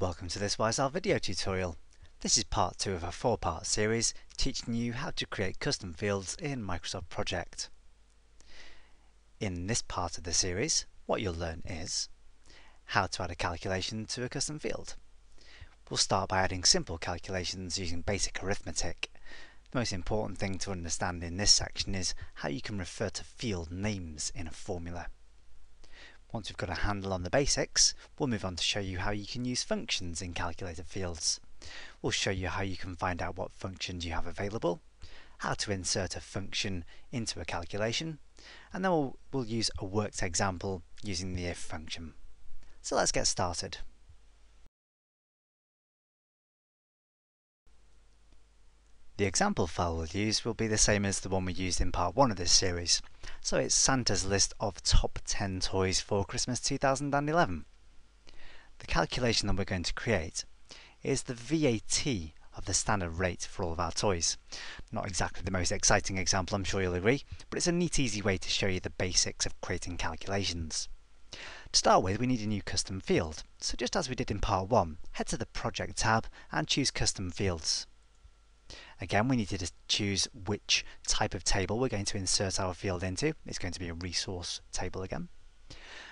Welcome to this Wise Owl video tutorial. This is part 2 of a 4-part series teaching you how to create custom fields in Microsoft Project. In this part of the series, what you'll learn is how to add a calculation to a custom field. We'll start by adding simple calculations using basic arithmetic. The most important thing to understand in this section is how you can refer to field names in a formula. Once we've got a handle on the basics, we'll move on to show you how you can use functions in calculated fields. We'll show you how you can find out what functions you have available, how to insert a function into a calculation, and then we'll use a worked example using the if function. So let's get started. The example file we'll use will be the same as the one we used in part 1 of this series. So it's Santa's list of top 10 toys for Christmas 2011. The calculation that we're going to create is the VAT of the standard rate for all of our toys. Not exactly the most exciting example, I'm sure you'll agree, but it's a neat, easy way to show you the basics of creating calculations. To start with, we need a new custom field. So just as we did in part 1, head to the Project tab and choose Custom Fields. Again, we need to choose which type of table we're going to insert our field into. It's going to be a resource table again.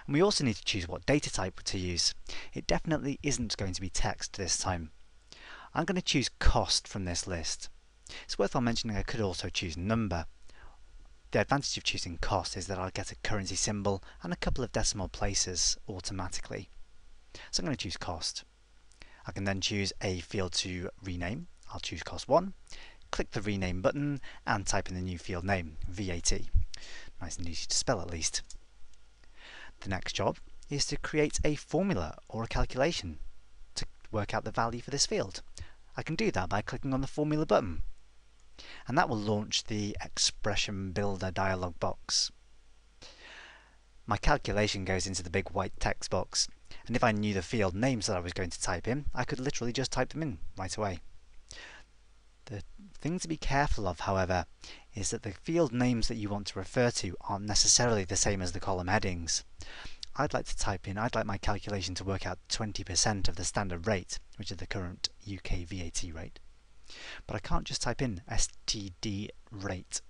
And we also need to choose what data type to use. It definitely isn't going to be text this time. I'm going to choose cost from this list. It's worthwhile mentioning I could also choose number. The advantage of choosing cost is that I'll get a currency symbol and a couple of decimal places automatically. So I'm going to choose cost. I can then choose a field to rename. I'll choose cost 1, click the rename button and type in the new field name, VAT. Nice and easy to spell at least. The next job is to create a formula or a calculation to work out the value for this field. I can do that by clicking on the formula button, and that will launch the expression builder dialog box. My calculation goes into the big white text box, and if I knew the field names that I was going to type in, I could literally just type them in right away. The thing to be careful of, however, is that the field names that you want to refer to aren't necessarily the same as the column headings. I'd like my calculation to work out 20% of the standard rate, which is the current UK VAT rate. But I can't just type in STD rate.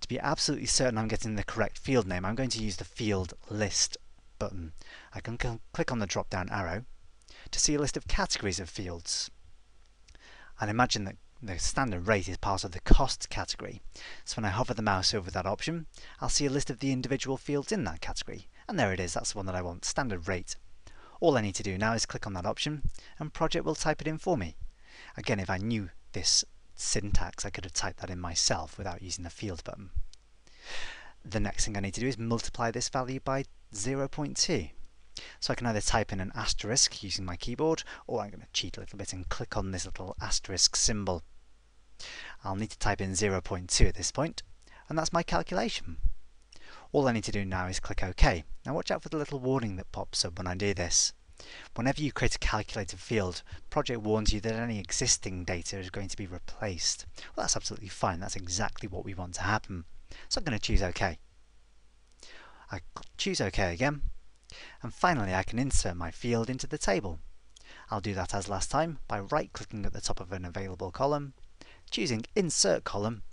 To be absolutely certain I'm getting the correct field name, I'm going to use the field list button. I can click on the drop down arrow to see a list of categories of fields. And imagine that the standard rate is part of the cost category. So when I hover the mouse over that option, I'll see a list of the individual fields in that category. And there it is, that's the one that I want, standard rate. All I need to do now is click on that option and Project will type it in for me. Again, if I knew this syntax, I could have typed that in myself without using the field button. The next thing I need to do is multiply this value by 0.2. So I can either type in an asterisk using my keyboard, or I'm going to cheat a little bit and click on this little asterisk symbol. I'll need to type in 0.2 at this point, and that's my calculation. All I need to do now is click OK. Now watch out for the little warning that pops up when I do this. Whenever you create a calculated field, Project warns you that any existing data is going to be replaced. Well, that's absolutely fine, that's exactly what we want to happen. So I'm going to choose OK. I choose OK again. And finally, I can insert my field into the table. I'll do that as last time by right-clicking at the top of an available column, choosing Insert Column,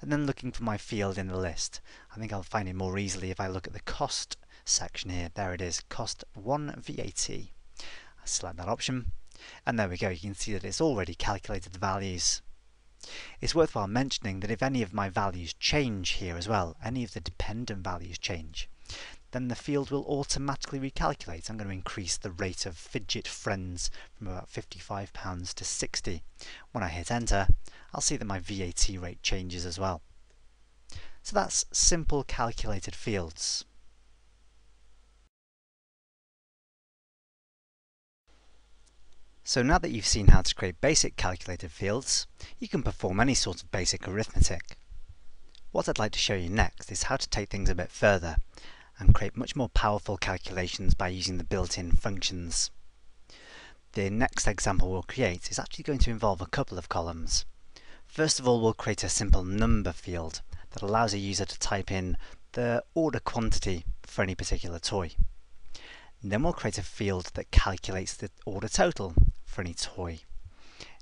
and then looking for my field in the list. I think I'll find it more easily if I look at the cost section here. There it is, Cost 1 VAT. I select that option, and there we go. You can see that it's already calculated the values. It's worthwhile mentioning that if any of my values change here as well, any of the dependent values change, then the field will automatically recalculate. I'm going to increase the rate of fidget friends from about £55 to 60. When I hit enter, I'll see that my VAT rate changes as well. So that's simple calculated fields. So now that you've seen how to create basic calculated fields, you can perform any sort of basic arithmetic. What I'd like to show you next is how to take things a bit further and create much more powerful calculations by using the built-in functions. The next example we'll create is actually going to involve a couple of columns. First of all, we'll create a simple number field that allows a user to type in the order quantity for any particular toy. And then we'll create a field that calculates the order total for any toy.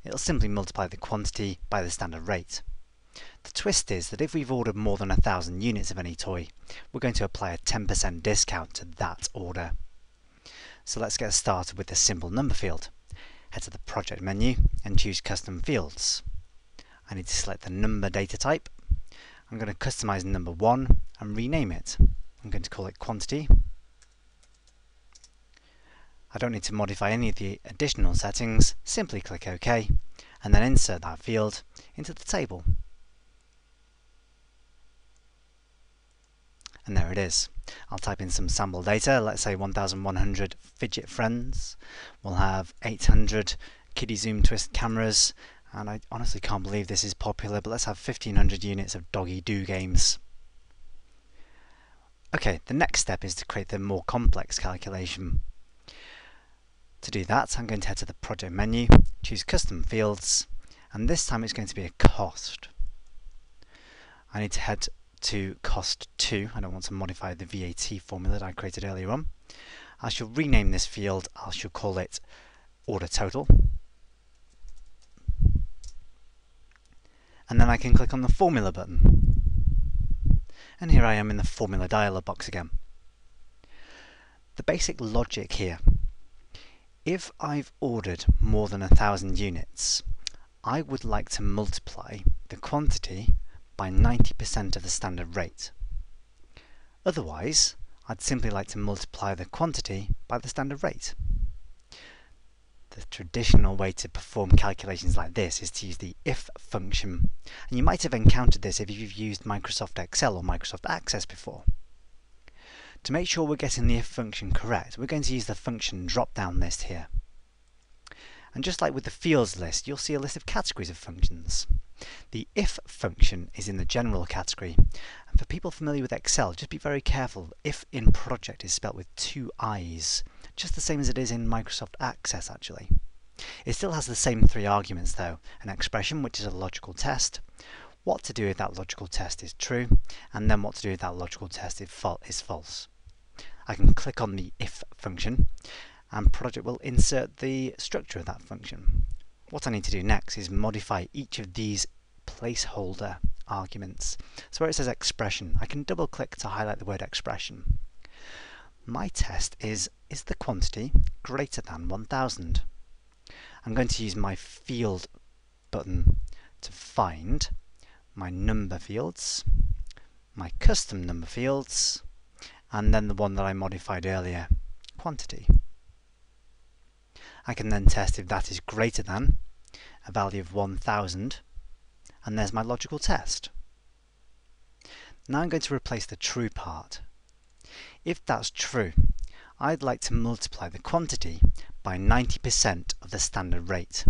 It'll simply multiply the quantity by the standard rate. The twist is that if we've ordered more than 1,000 units of any toy, we're going to apply a 10% discount to that order. So let's get started with the simple number field. Head to the project menu and choose custom fields. I need to select the number data type. I'm going to customize number 1 and rename it. I'm going to call it quantity. I don't need to modify any of the additional settings, simply click OK and then insert that field into the table. And there it is. I'll type in some sample data, let's say 1,100 fidget friends. We'll have 800 kiddy zoom twist cameras, and I honestly can't believe this is popular, but let's have 1,500 units of doggy do games. Okay, the next step is to create the more complex calculation. To do that, I'm going to head to the project menu, choose custom fields, and this time it's going to be a cost. I need to head to cost 2. I don't want to modify the VAT formula that I created earlier on. I shall rename this field. I shall call it order total. And then I can click on the formula button. And here I am in the formula dialog box again. The basic logic here. If I've ordered more than 1,000 units, I would like to multiply the quantity by 90% of the standard rate. Otherwise, I'd simply like to multiply the quantity by the standard rate. The traditional way to perform calculations like this is to use the if function, and you might have encountered this if you've used Microsoft Excel or Microsoft Access before. To make sure we're getting the if function correct, we're going to use the function drop-down list here. And just like with the fields list, you'll see a list of categories of functions. The if function is in the general category, and for people familiar with Excel, just be very careful. If in project is spelt with 2 i's, just the same as it is in Microsoft Access actually. It still has the same 3 arguments though, an expression which is a logical test, what to do if that logical test is true, and then what to do if that logical test is false. I can click on the if function and project will insert the structure of that function. What I need to do next is modify each of these placeholder arguments. So where it says expression, I can double click to highlight the word expression. My test is the quantity greater than 1,000? I'm going to use my field button to find my number fields, my custom number fields, and then the one that I modified earlier, quantity. I can then test if that is greater than a value of 1,000, and there's my logical test. Now I'm going to replace the true part. If that's true, I'd like to multiply the quantity by 90% of the standard rate.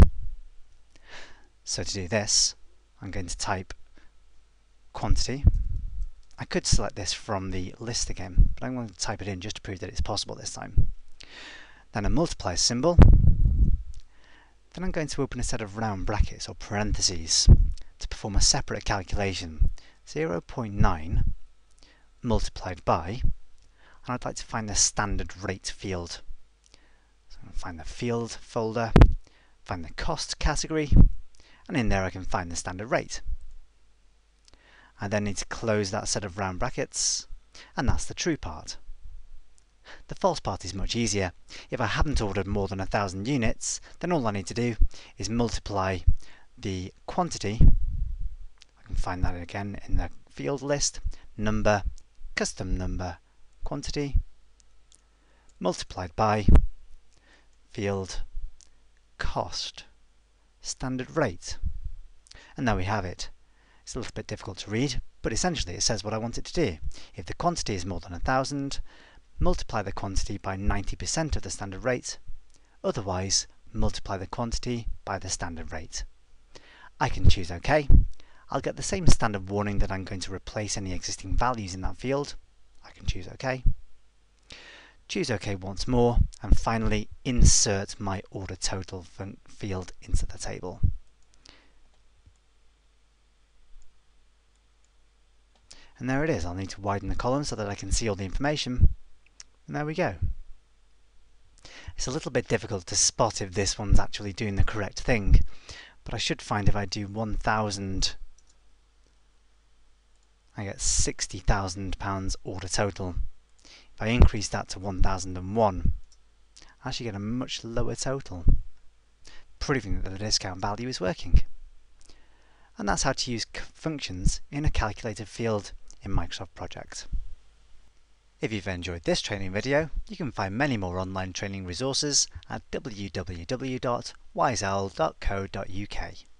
So to do this, I'm going to type quantity. I could select this from the list again, but I'm going to type it in just to prove that it's possible this time. Then a multiply symbol. Then I'm going to open a set of round brackets or parentheses to perform a separate calculation. 0.9 multiplied by, and I'd like to find the standard rate field. So I'm going to find the field folder, find the cost category, and in there I can find the standard rate. I then need to close that set of round brackets, and that's the true part. The false part is much easier. If I haven't ordered more than 1,000 units, then all I need to do is multiply the quantity, I can find that again in the field list, number, custom number, quantity, multiplied by field, cost, standard rate. And there we have it. It's a little bit difficult to read, but essentially it says what I want it to do. If the quantity is more than 1,000, multiply the quantity by 90% of the standard rate, otherwise multiply the quantity by the standard rate. I can choose OK. I'll get the same standard warning that I'm going to replace any existing values in that field. I can choose OK. Choose OK once more, and finally insert my order total field into the table. And there it is. I'll need to widen the column so that I can see all the information. And there we go. It's a little bit difficult to spot if this one's actually doing the correct thing, but I should find if I do 1,000 I get £60,000 order total. If I increase that to 1,001 I actually get a much lower total, proving that the discount value is working. And that's how to use functions in a calculated field in Microsoft Project. If you've enjoyed this training video, you can find many more online training resources at www.wiseowl.co.uk.